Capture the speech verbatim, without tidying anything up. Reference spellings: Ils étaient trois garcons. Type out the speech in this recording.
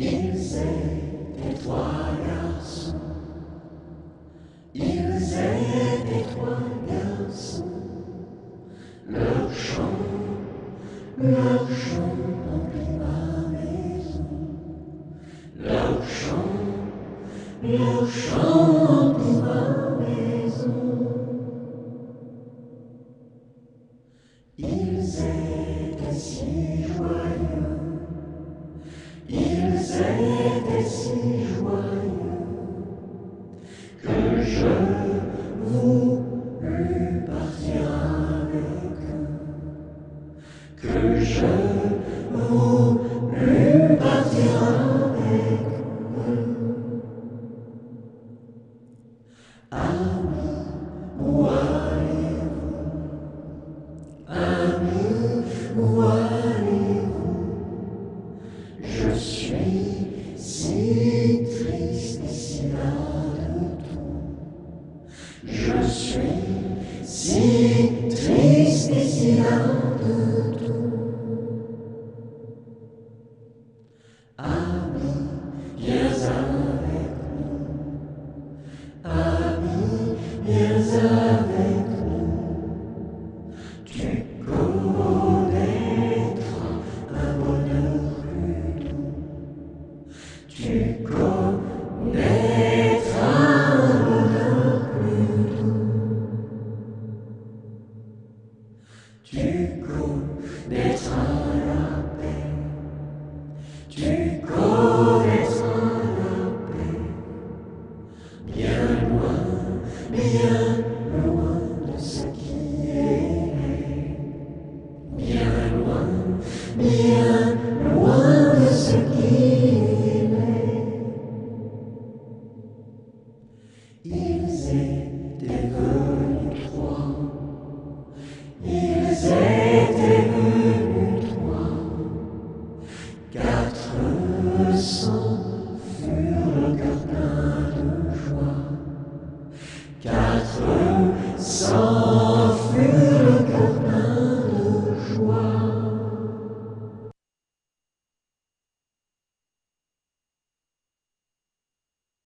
Ils étaient trois garçons. Ils étaient trois garçons. Leur chant, leur chant remplit ma maison. Leur chant, leur chant remplit ma maison. Ils étaient si joyeux. Ils étaient si joyeux que je voulus partir avec eux, que je voulus partir avec eux. Amis, où allez-vous? Amis, où allez-vous? Je suis si triste et si las de tout. Je suis si triste et si las de tout. Amis, viens avec nous. Amis, viens avec nous. Tu connaîtras un bonheur plus doux. Tu connaîtras un bonheur plus doux. Tu connaîtras la paix. Tu connaîtras la paix. Bien loin, bien loin de ce qui est. Bien loin, bien loin de ce qui est. Ils étaient venus trois, ils étaient venus trois, quatre cents furent le gardien de joie, quatre cents furent